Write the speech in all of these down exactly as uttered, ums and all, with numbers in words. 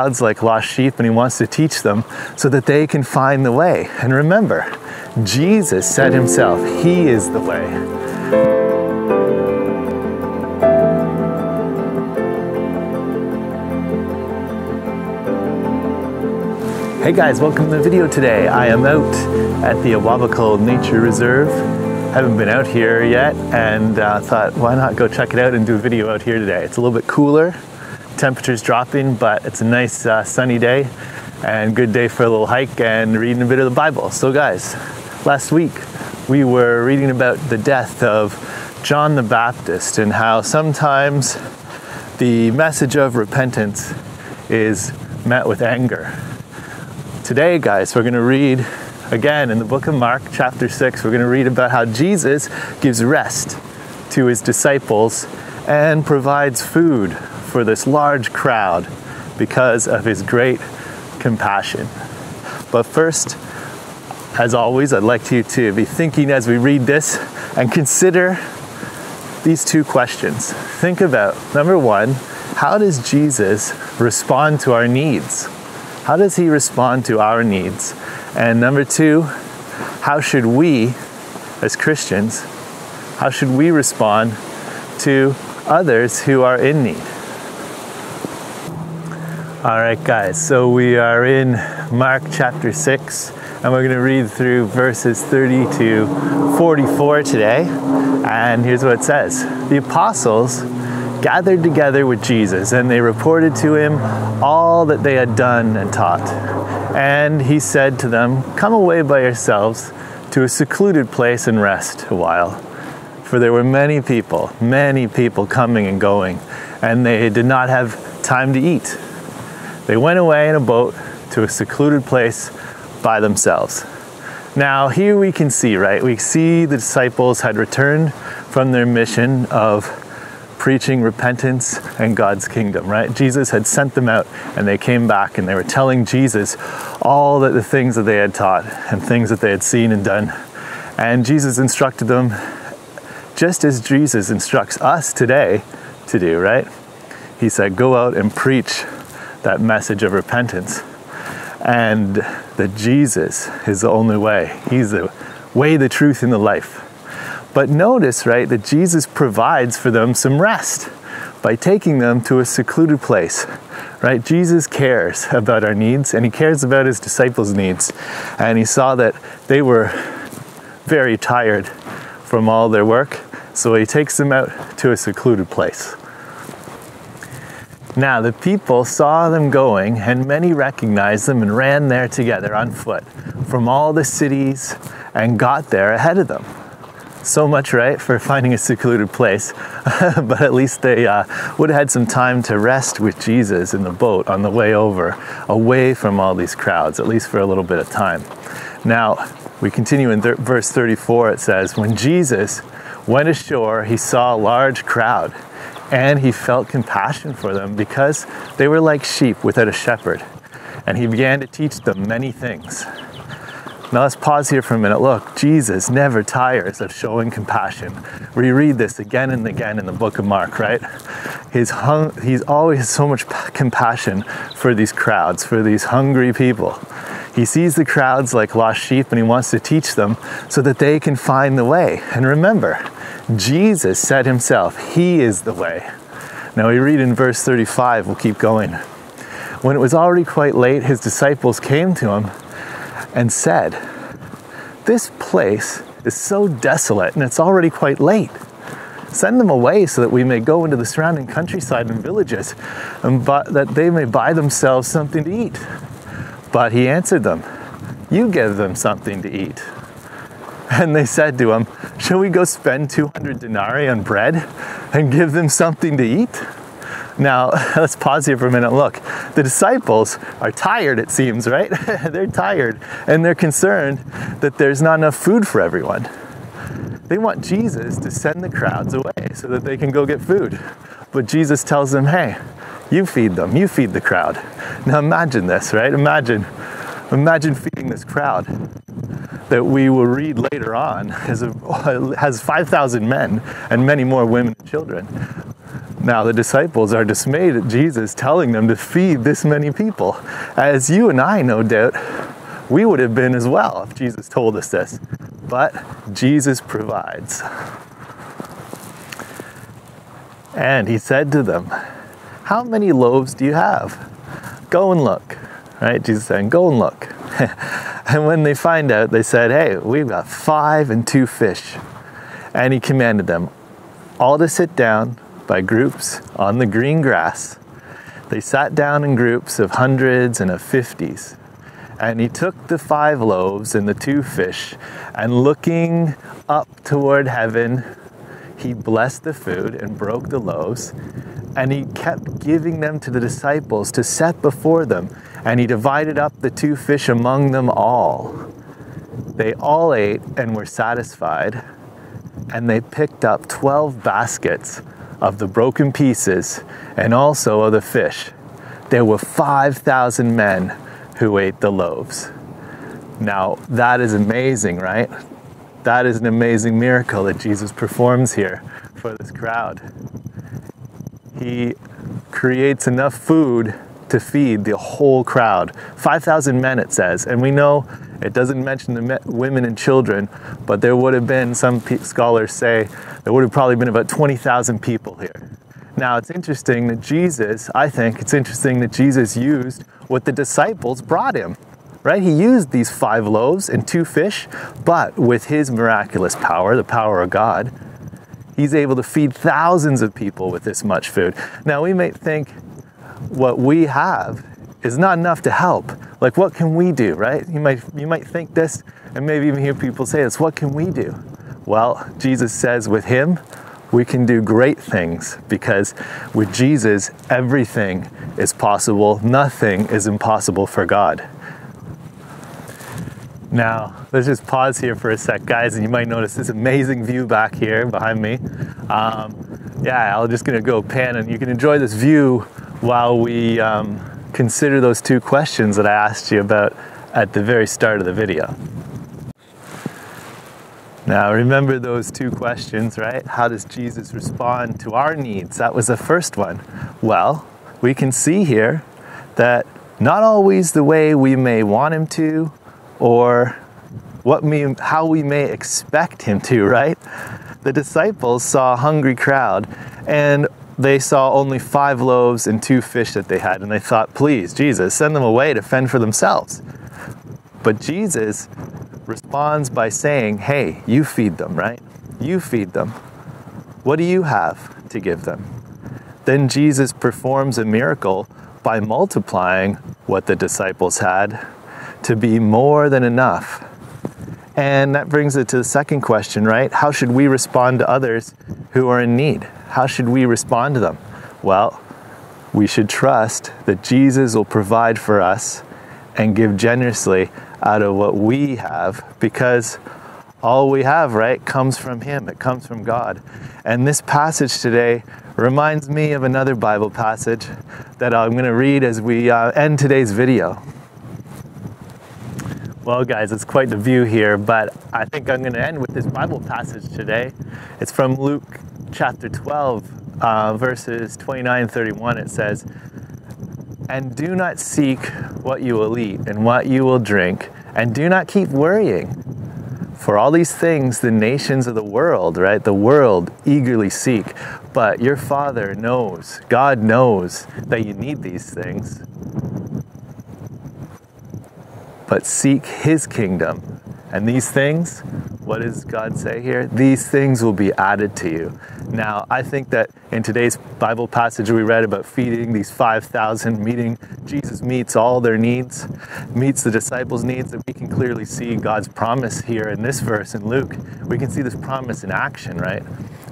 crowds like lost sheep, and he wants to teach them so that they can find the way. And remember, Jesus said himself, he is the way. Hey guys, welcome to the video today. I am out at the Awabakal Nature Reserve. Haven't been out here yet, and uh, thought, why not go check it out and do a video out here today. It's a little bit cooler, temperature's dropping, but it's a nice uh, sunny day, and good day for a little hike and reading a bit of the Bible. So guys, last week we were reading about the death of John the Baptist and how sometimes the message of repentance is met with anger. Today, guys, we're going to read again in the book of Mark, chapter six. We're going to read about how Jesus gives rest to his disciples and provides food for this large crowd because of his great compassion. But first, as always, I'd like you to be thinking as we read this and consider these two questions. Think about, number one, how does Jesus respond to our needs? How does he respond to our needs? And number two, how should we, as Christians, how should we respond to others who are in need? All right, guys, so we are in Mark chapter six, and we're going to read through verses thirty to forty-four today. And here's what it says. The apostles gathered together with Jesus, and they reported to him all that they had done and taught. And he said to them, "Come away by yourselves to a secluded place and rest a while." For there were many people, many people coming and going, and they did not have time to eat. They went away in a boat to a secluded place by themselves. Now here we can see, right? We see the disciples had returned from their mission of preaching repentance and God's kingdom, right? Jesus had sent them out, and they came back, and they were telling Jesus all that the things that they had taught and things that they had seen and done. And Jesus instructed them just as Jesus instructs us today to do, right? He said, go out and preach that message of repentance, and that Jesus is the only way. He's the way, the truth, and the life. But notice, right, that Jesus provides for them some rest by taking them to a secluded place, right? Jesus cares about our needs, and he cares about his disciples' needs. And he saw that they were very tired from all their work, so he takes them out to a secluded place. Now the people saw them going, and many recognized them and ran there together on foot from all the cities and got there ahead of them. So much, right, for finding a secluded place, but at least they uh, would have had some time to rest with Jesus in the boat on the way over, away from all these crowds, at least for a little bit of time. Now, we continue in verse thirty-four, it says, when Jesus went ashore, he saw a large crowd, and he felt compassion for them because they were like sheep without a shepherd, and he began to teach them many things. Now let's pause here for a minute. Look, Jesus never tires of showing compassion. We read this again and again in the book of Mark, right? He's, hung, he's always so much compassion for these crowds, for these hungry people. He sees the crowds like lost sheep, and he wants to teach them so that they can find the way. And remember, Jesus said himself, he is the way. Now we read in verse thirty-five, we'll keep going. When it was already quite late, his disciples came to him and said, this place is so desolate, and it's already quite late. Send them away so that we may go into the surrounding countryside and villages, and that they may buy themselves something to eat. But he answered them, you give them something to eat. And they said to him, shall we go spend two hundred denarii on bread and give them something to eat? Now, let's pause here for a minute. Look, the disciples are tired, it seems, right? They're tired, and they're concerned that there's not enough food for everyone. They want Jesus to send the crowds away so that they can go get food. But Jesus tells them, hey, you feed them, you feed the crowd. Now imagine this, right? Imagine, imagine feeding this crowd that we will read later on has, has five thousand men and many more women and children. Now the disciples are dismayed at Jesus telling them to feed this many people. As you and I, no doubt, we would have been as well if Jesus told us this. But Jesus provides. And he said to them, "How many loaves do you have? Go and look." Right? Jesus said, "Go and look." And when they find out, they said, "Hey, we've got five and two fish." And he commanded them all to sit down by groups on the green grass. They sat down in groups of hundreds and of fifties. And he took the five loaves and the two fish, and looking up toward heaven, he blessed the food and broke the loaves, and he kept giving them to the disciples to set before them, and he divided up the two fish among them all. They all ate and were satisfied, and they picked up twelve baskets of the broken pieces and also of the fish. There were five thousand men who ate the loaves. Now, that is amazing, right? That is an amazing miracle that Jesus performs here for this crowd. He creates enough food to feed the whole crowd. five thousand men, it says. And we know it doesn't mention the women and children, but there would have been, some scholars say, there would have probably been about twenty thousand people here. Now, it's interesting that Jesus, I think it's interesting that Jesus used what the disciples brought him. Right? He used these five loaves and two fish, but with his miraculous power, the power of God, he's able to feed thousands of people with this much food. Now, we may think what we have is not enough to help. Like, what can we do, right? You might, you might think this, and maybe even hear people say this, what can we do? Well, Jesus says with him, we can do great things, because with Jesus, everything is possible. Nothing is impossible for God. Now, let's just pause here for a sec, guys, and you might notice this amazing view back here behind me. Um, yeah, I'm just gonna go pan, and you can enjoy this view while we um, consider those two questions that I asked you about at the very start of the video. Now, remember those two questions, right? How does Jesus respond to our needs? That was the first one. Well, we can see here that not always the way we may want him to, or what we, how we may expect him to, right? The disciples saw a hungry crowd, and they saw only five loaves and two fish that they had, and they thought, please, Jesus, send them away to fend for themselves. But Jesus responds by saying, hey, you feed them, right? You feed them. What do you have to give them? Then Jesus performs a miracle by multiplying what the disciples had to be more than enough. And that brings it to the second question, right? How should we respond to others who are in need? How should we respond to them? Well, we should trust that Jesus will provide for us and give generously out of what we have, because all we have, right, comes from him. It comes from God. And this passage today reminds me of another Bible passage that I'm going to read as we uh, end today's video. Well, guys, it's quite the view here, but I think I'm going to end with this Bible passage today. It's from Luke chapter twelve, uh, verses twenty-nine and thirty-one. It says, "And do not seek what you will eat and what you will drink, and do not keep worrying. For all these things the nations of the world," right, the world eagerly seek. But your Father knows, God knows, that you need these things. But seek his kingdom. And these things, what does God say here? These things will be added to you. Now, I think that in today's Bible passage we read about feeding these five thousand, meeting, Jesus meets all their needs, meets the disciples' needs, that we can clearly see God's promise here in this verse in Luke. We can see this promise in action, right,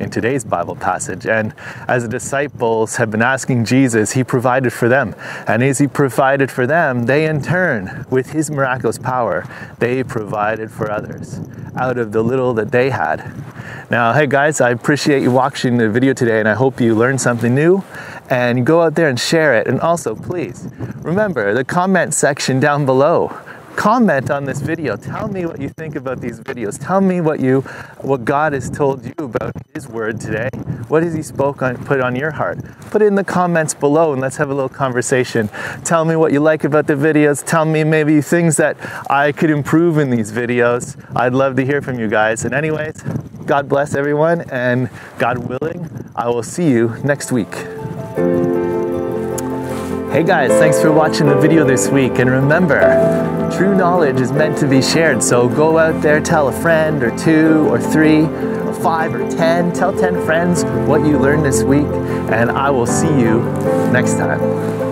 in today's Bible passage. And as the disciples have been asking Jesus, he provided for them. And as he provided for them, they in turn, with his miraculous power, they provided for others out of the little that they had. Now, hey guys, I appreciate you watching the video today, and I hope you learned something new, and go out there and share it. And also, please remember the comment section down below. Comment on this video. Tell me what you think about these videos. Tell me what you, what God has told you about His Word today. What has He spoke on, put on your heart? Put it in the comments below and let's have a little conversation. Tell me what you like about the videos. Tell me maybe things that I could improve in these videos. I'd love to hear from you guys. And anyways, God bless everyone, and God willing, I will see you next week. Hey guys, thanks for watching the video this week, and remember, true knowledge is meant to be shared, so go out there, tell a friend or two or three or five or ten, tell ten friends what you learned this week, and I will see you next time.